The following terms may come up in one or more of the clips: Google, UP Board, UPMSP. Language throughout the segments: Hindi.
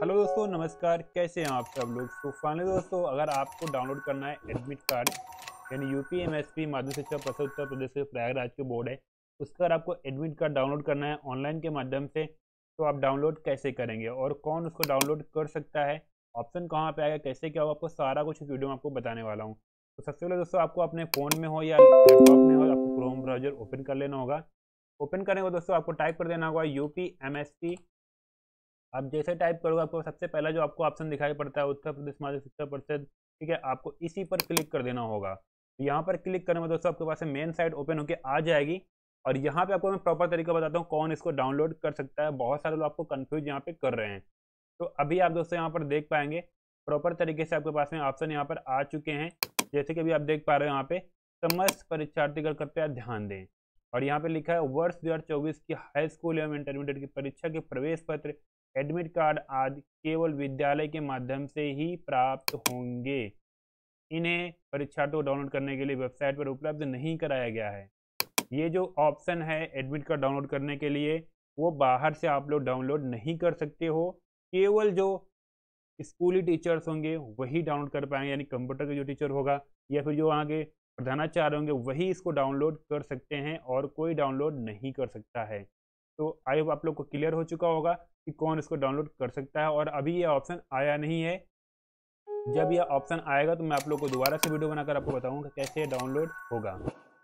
हेलो दोस्तों नमस्कार, कैसे हैं आप सब लोग। तो फाइनली दोस्तों, अगर आपको डाउनलोड करना है एडमिट कार्ड यानी यूपीएमएसपी माध्यमिक शिक्षा परिषद उत्तर प्रदेश के प्रयागराज के बोर्ड है, उसका अगर आपको एडमिट कार्ड डाउनलोड करना है ऑनलाइन के माध्यम से, तो आप डाउनलोड कैसे करेंगे और कौन उसको डाउनलोड कर सकता है, ऑप्शन कहाँ पर आएगा, कैसे क्या होगा, आपको सारा कुछ इस वीडियो में आपको बताने वाला हूँ। तो सबसे पहले दोस्तों, आपको अपने फ़ोन में हो या लैपटॉप में हो, आपको क्रोम ब्राउजर ओपन कर लेना होगा। ओपन करने को दोस्तों आपको टाइप कर देना होगा UPMSP। आप जैसे टाइप करोगे आपको सबसे पहला जो आपको ऑप्शन दिखाई पड़ता है उत्तर प्रदेश माध्यमिक शिक्षा परिषद, ठीक है, आपको इसी पर क्लिक कर देना होगा। तो यहाँ पर क्लिक करने में दोस्तों आपके पास मेन साइट ओपन होकर आ जाएगी और यहाँ पे आपको मैं प्रॉपर तरीका बताता हूँ कौन इसको डाउनलोड कर सकता है। बहुत सारे लोग आपको कन्फ्यूज यहाँ पे कर रहे हैं, तो अभी आप दोस्तों यहाँ पर देख पाएंगे प्रॉपर तरीके से आपके पास में ऑप्शन यहाँ पर आ चुके हैं। जैसे कि अभी आप देख पा रहे हो यहाँ पे समस्त परीक्षार्थी कृपया ध्यान दें, और यहाँ पे लिखा है वर्ष 2024 की हाई स्कूल एवं इंटरमीडिएट की परीक्षा के प्रवेश पत्र, एडमिट कार्ड आदि केवल विद्यालय के माध्यम से ही प्राप्त होंगे। इन्हें परीक्षार्थियों को डाउनलोड करने के लिए वेबसाइट पर उपलब्ध नहीं कराया गया है। ये जो ऑप्शन है एडमिट कार्ड डाउनलोड करने के लिए, वो बाहर से आप लोग डाउनलोड नहीं कर सकते हो, केवल जो स्कूली टीचर्स होंगे वही डाउनलोड कर पाएंगे, यानी कंप्यूटर का जो टीचर होगा या फिर जो वहाँ के प्रधानाचार्य होंगे वही इसको डाउनलोड कर सकते हैं और कोई डाउनलोड नहीं कर सकता है। तो आई होप आप लोग को क्लियर हो चुका होगा कि कौन इसको डाउनलोड कर सकता है। और अभी ये ऑप्शन आया नहीं है, जब ये ऑप्शन आएगा तो मैं आप लोग को दोबारा से वीडियो बनाकर आपको बताऊंगा कैसे डाउनलोड होगा।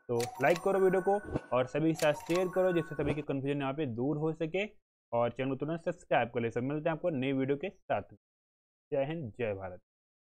तो लाइक करो वीडियो को और सभी के साथ शेयर करो, जिससे सभी के कन्फ्यूजन यहाँ पे दूर हो सके, और चैनल को तुरंत सब्सक्राइब कर ले। सब मिलते हैं आपको नई वीडियो के साथ। जय हिंद, जय भारत।